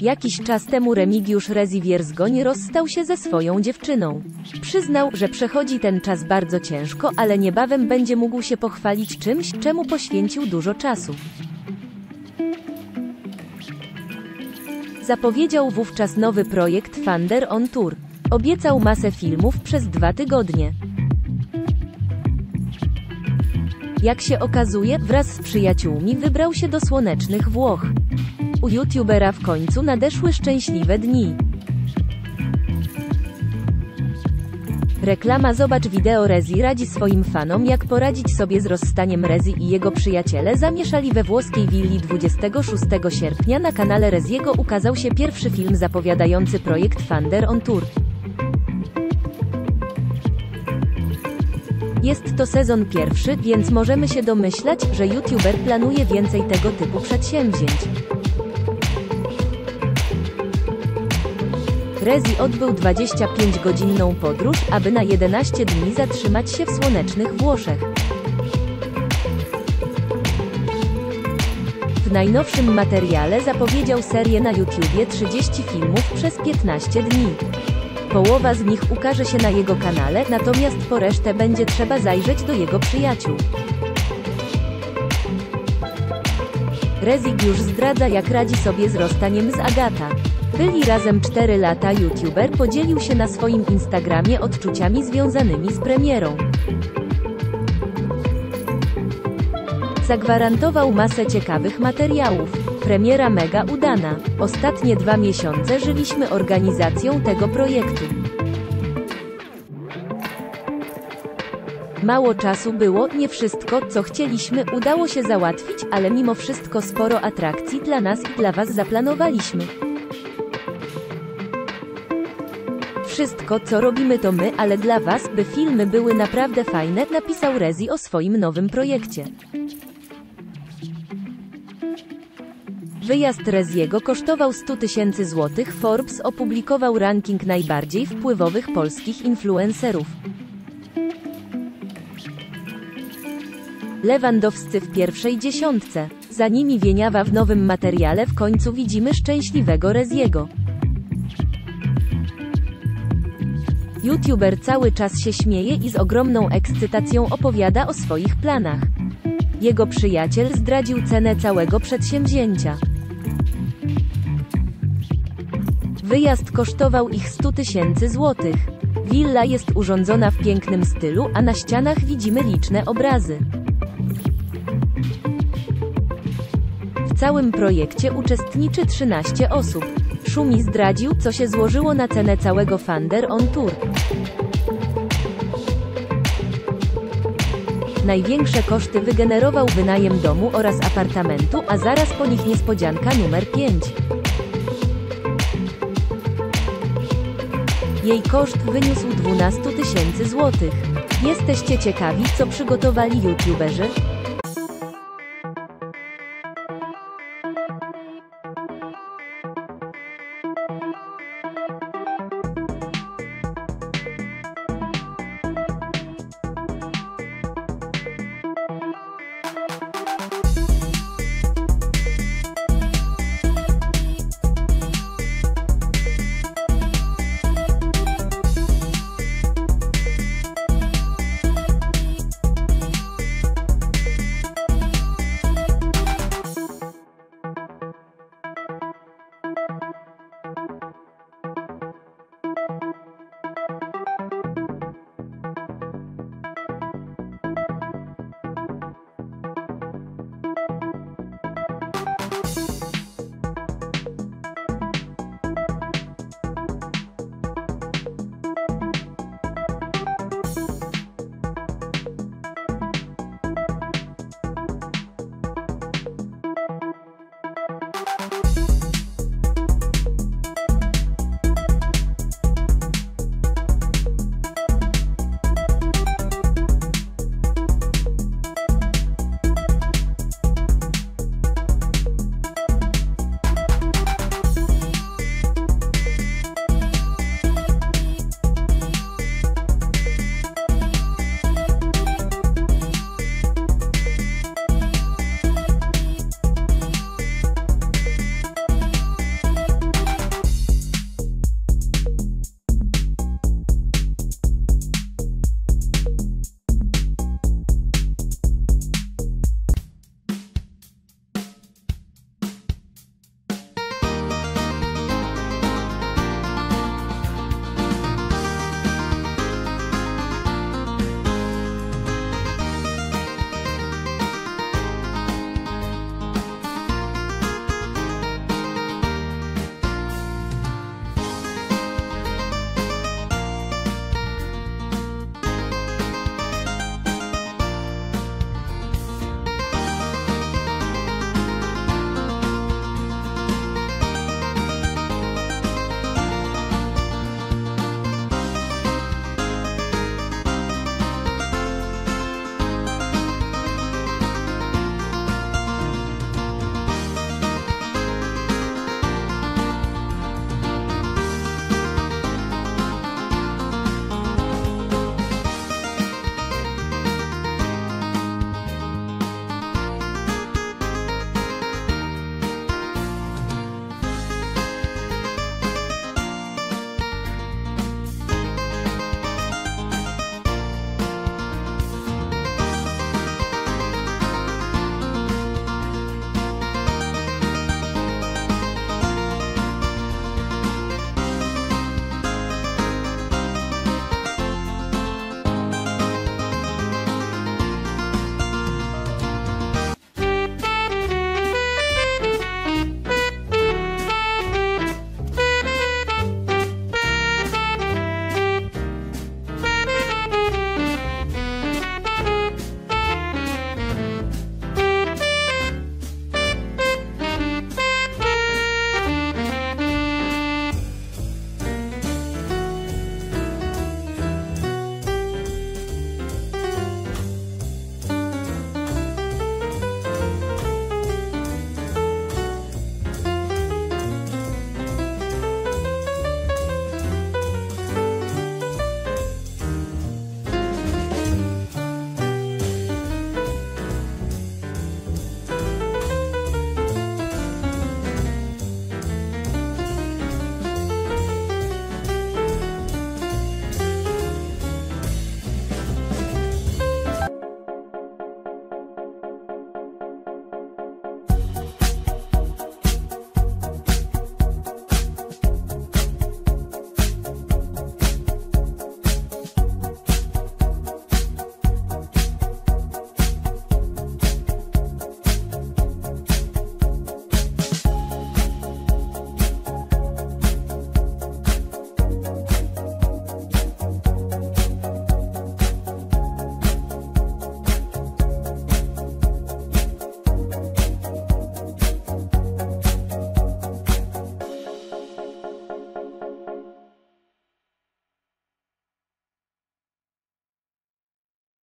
Jakiś czas temu Remigiusz ReZi Wierzgoń rozstał się ze swoją dziewczyną. Przyznał, że przechodzi ten czas bardzo ciężko, ale niebawem będzie mógł się pochwalić czymś, czemu poświęcił dużo czasu. Zapowiedział wówczas nowy projekt Thunder on Tour. Obiecał masę filmów przez 2 tygodnie. Jak się okazuje, wraz z przyjaciółmi wybrał się do słonecznych Włoch. U youtubera w końcu nadeszły szczęśliwe dni. Reklama. Zobacz wideo. ReZi radzi swoim fanom, jak poradzić sobie z rozstaniem. ReZi i jego przyjaciele zamieszali we włoskiej willi. 26 sierpnia na kanale ReZiego ukazał się pierwszy film zapowiadający projekt Thunder on Tour. Jest to sezon 1, więc możemy się domyślać, że youtuber planuje więcej tego typu przedsięwzięć. ReZi odbył 25-godzinną podróż, aby na 11 dni zatrzymać się w słonecznych Włoszech. W najnowszym materiale zapowiedział serię na YouTubie 30 filmów przez 15 dni. Połowa z nich ukaże się na jego kanale, natomiast po resztę będzie trzeba zajrzeć do jego przyjaciół. ReZi już zdradza, jak radzi sobie z rozstaniem z Agata. Byli razem 4 lata. Youtuber podzielił się na swoim Instagramie odczuciami związanymi z premierą. Zagwarantował masę ciekawych materiałów. Premiera mega udana. Ostatnie 2 miesiące żyliśmy organizacją tego projektu. Mało czasu było, nie wszystko, co chcieliśmy, udało się załatwić, ale mimo wszystko sporo atrakcji dla nas i dla Was zaplanowaliśmy. Wszystko, co robimy, to my, ale dla Was, by filmy były naprawdę fajne, napisał ReZi o swoim nowym projekcie. Wyjazd ReZiego kosztował 100 000 złotych. Forbes opublikował ranking najbardziej wpływowych polskich influencerów. Lewandowski w pierwszej dziesiątce. Za nimi Wieniawa. W nowym materiale w końcu widzimy szczęśliwego ReZiego. Youtuber cały czas się śmieje i z ogromną ekscytacją opowiada o swoich planach. Jego przyjaciel zdradził cenę całego przedsięwzięcia. Wyjazd kosztował ich 100 000 złotych. Willa jest urządzona w pięknym stylu, a na ścianach widzimy liczne obrazy. W całym projekcie uczestniczy 13 osób. Szumi zdradził, co się złożyło na cenę całego Thunder on Tour. Największe koszty wygenerował wynajem domu oraz apartamentu, a zaraz po nich niespodzianka numer 5. Jej koszt wyniósł 12 000 złotych. Jesteście ciekawi, co przygotowali youtuberzy?